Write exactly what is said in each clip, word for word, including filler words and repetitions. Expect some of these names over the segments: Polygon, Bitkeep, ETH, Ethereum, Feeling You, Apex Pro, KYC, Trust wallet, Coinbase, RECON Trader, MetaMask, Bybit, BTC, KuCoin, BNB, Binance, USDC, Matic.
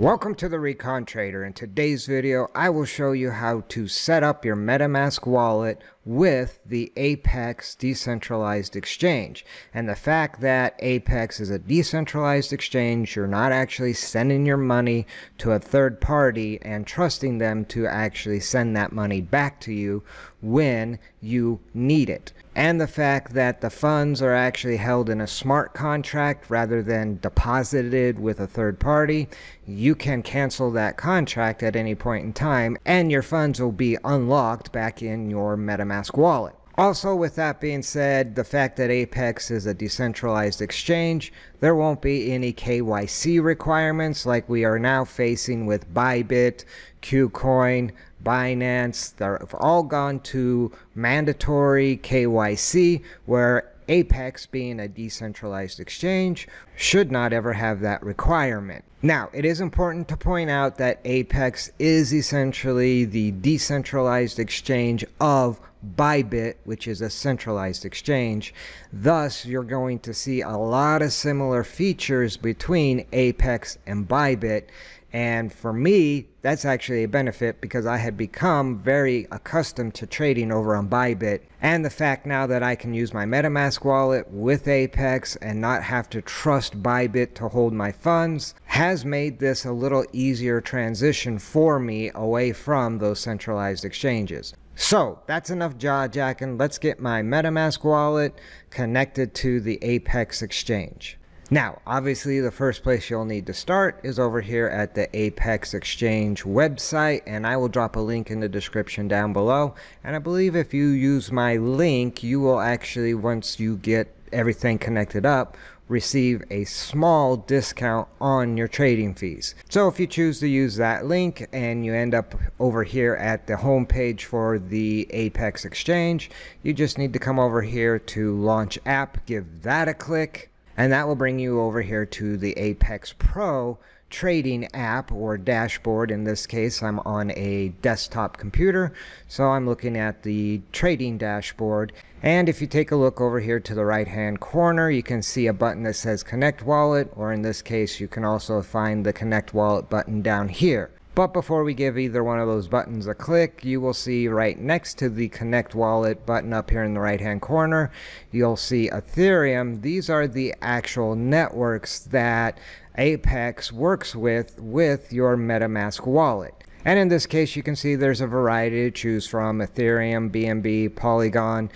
Welcome to the Recon Trader. In today's video, I will show you how to set up your MetaMask wallet with the Apex decentralized exchange. And the fact that Apex is a decentralized exchange, you're not actually sending your money to a third party and trusting them to actually send that money back to you when you need it. And the fact that the funds are actually held in a smart contract rather than deposited with a third party, you can cancel that contract at any point in time and your funds will be unlocked back in your MetaMask wallet. Also, with that being said, the fact that Apex is a decentralized exchange, there won't be any K Y C requirements like we are now facing with Bybit, KuCoin, Binance. They've all gone to mandatory K Y C, where Apex, being a decentralized exchange, should not ever have that requirement. Now, it is important to point out that Apex is essentially the decentralized exchange of Bybit, which is a centralized exchange. Thus, you're going to see a lot of similar features between Apex and Bybit. And for me, that's actually a benefit because I had become very accustomed to trading over on Bybit. And the fact now that I can use my MetaMask wallet with Apex and not have to trust Bybit to hold my funds has made this a little easier transition for me away from those centralized exchanges. So that's enough jaw jacking. Let's get my MetaMask wallet connected to the Apex exchange. Now, obviously, the first place you'll need to start is over here at the Apex Exchange website, and I will drop a link in the description down below. And I believe if you use my link, you will actually, once you get everything connected up, receive a small discount on your trading fees. So if you choose to use that link and you end up over here at the home page for the Apex Exchange, you just need to come over here to Launch App, give that a click. And that will bring you over here to the Apex Pro trading app or dashboard. In this case, I'm on a desktop computer, so I'm looking at the trading dashboard. And if you take a look over here to the right hand corner, you can see a button that says Connect Wallet, or in this case, you can also find the Connect Wallet button down here. But before we give either one of those buttons a click, you will see right next to the Connect Wallet button up here in the right hand corner, you'll see Ethereum. These are the actual networks that Apex works with with your MetaMask wallet. And in this case, you can see there's a variety to choose from: Ethereum, B N B, Polygon.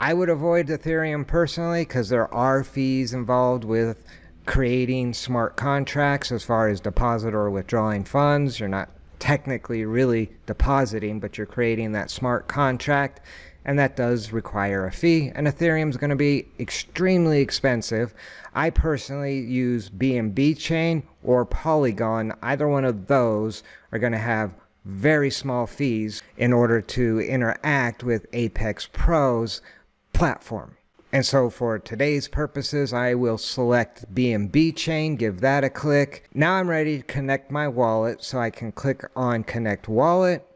I would avoid Ethereum personally because there are fees involved with creating smart contracts as far as deposit or withdrawing funds. You're not technically really depositing, but you're creating that smart contract, and that does require a fee. And Ethereum is going to be extremely expensive. I personally use B N B chain or Polygon. Either one of those are going to have very small fees in order to interact with Apex Pro's platform. And so for today's purposes, I will select B N B chain, give that a click. Now I'm ready to connect my wallet, so I can click on Connect Wallet.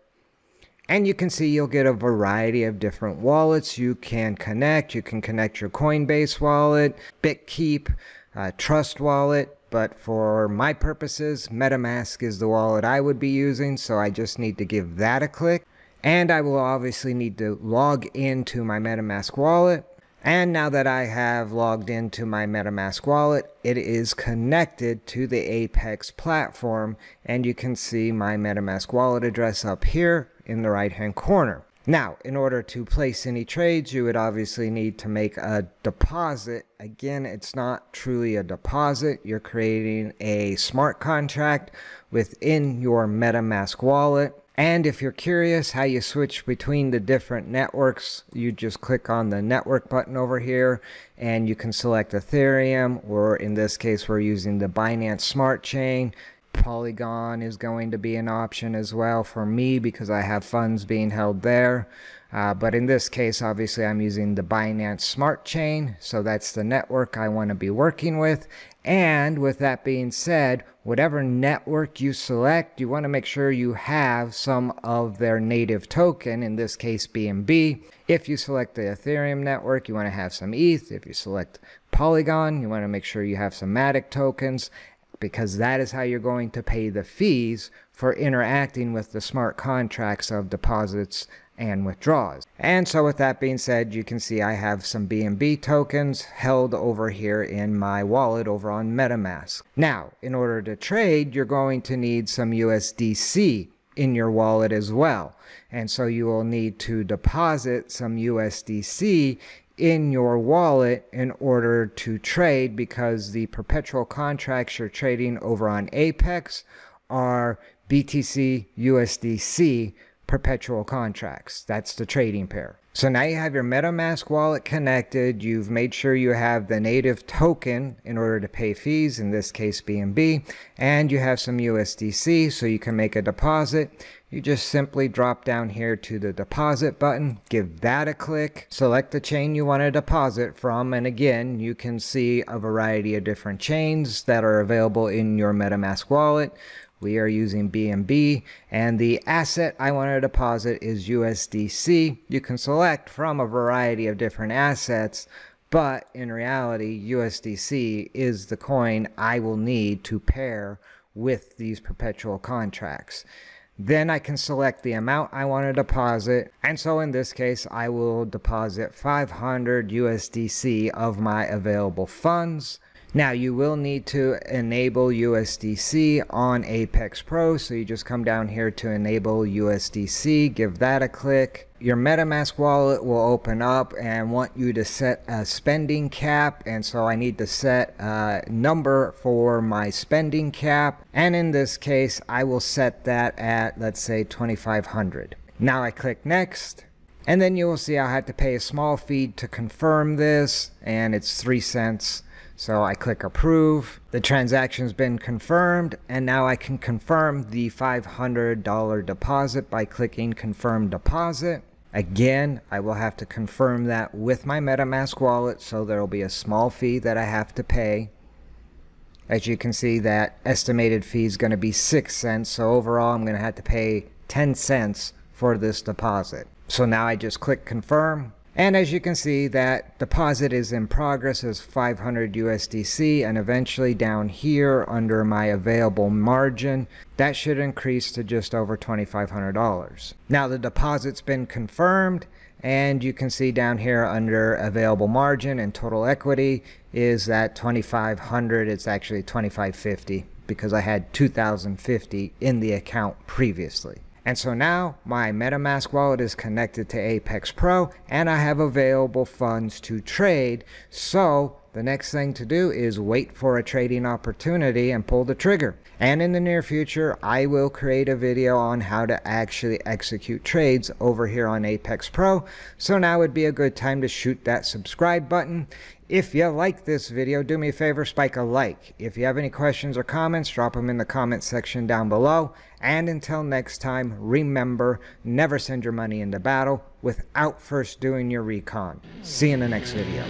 And you can see you'll get a variety of different wallets you can connect. You can connect your Coinbase wallet, Bitkeep, uh, Trust wallet. But for my purposes, MetaMask is the wallet I would be using, so I just need to give that a click. And I will obviously need to log into my MetaMask wallet. And now that I have logged into my MetaMask wallet, it is connected to the Apex platform, and you can see my MetaMask wallet address up here in the right-hand corner. Now, in order to place any trades, you would obviously need to make a deposit. Again, it's not truly a deposit. You're creating a smart contract within your MetaMask wallet. And if you're curious how you switch between the different networks, you just click on the network button over here and you can select Ethereum, or in this case, we're using the Binance Smart Chain. Polygon is going to be an option as well for me because I have funds being held there. Uh, but in this case, obviously, I'm using the Binance Smart Chain. So that's the network I want to be working with. And with that being said, whatever network you select, you want to make sure you have some of their native token, in this case B N B. If you select the Ethereum network, you want to have some E T H. If you select Polygon, you want to make sure you have some Matic tokens. because that is how you're going to pay the fees for interacting with the smart contracts of deposits and withdrawals. And so with that being said, you can see I have some B N B tokens held over here in my wallet over on MetaMask. Now, in order to trade, you're going to need some U S D C in your wallet as well. And so you will need to deposit some U S D C in your wallet in order to trade, because the perpetual contracts you're trading over on Apex are B T C U S D C perpetual contracts. That's the trading pair. So now you have your MetaMask wallet connected. You've made sure you have the native token in order to pay fees, in this case B N B, and you have some U S D C so you can make a deposit. You just simply drop down here to the deposit button, give that a click, select the chain you want to deposit from, and again, you can see a variety of different chains that are available in your MetaMask wallet. We are using B N B, and the asset I want to deposit is U S D C. You can select from a variety of different assets, but in reality, U S D C is the coin I will need to pair with these perpetual contracts. Then I can select the amount I want to deposit, and so in this case, I will deposit five hundred U S D C of my available funds. Now, you will need to enable U S D C on Apex Pro, so you just come down here to enable U S D C, give that a click. Your MetaMask wallet will open up and want you to set a spending cap, and so I need to set a number for my spending cap, and in this case, I will set that at, let's say, twenty-five hundred. Now I click Next. And then you will see I'll have to pay a small fee to confirm this, and it's three cents. So I click Approve. The transaction's been confirmed, and now I can confirm the five hundred dollar deposit by clicking Confirm Deposit. Again, I will have to confirm that with my MetaMask wallet, so there will be a small fee that I have to pay. As you can see, that estimated fee is going to be six cents, so overall I'm going to have to pay ten cents for this deposit. So now I just click confirm, and as you can see, that deposit is in progress as five hundred U S D C, and eventually down here under my available margin, that should increase to just over twenty-five hundred dollars. Now the deposit's been confirmed, and you can see down here under available margin and total equity is that twenty-five hundred dollars. It's actually twenty-five fifty because I had two thousand fifty dollars in the account previously. And so now my MetaMask wallet is connected to Apex Pro, and I have available funds to trade. So the next thing to do is wait for a trading opportunity and pull the trigger. And in the near future, I will create a video on how to actually execute trades over here on Apex Pro. So now would be a good time to shoot that subscribe button. If you like this video, do me a favor, spike a like. If you have any questions or comments, drop them in the comment section down below. And until next time, remember, never send your money into battle without first doing your recon. See you in the next video.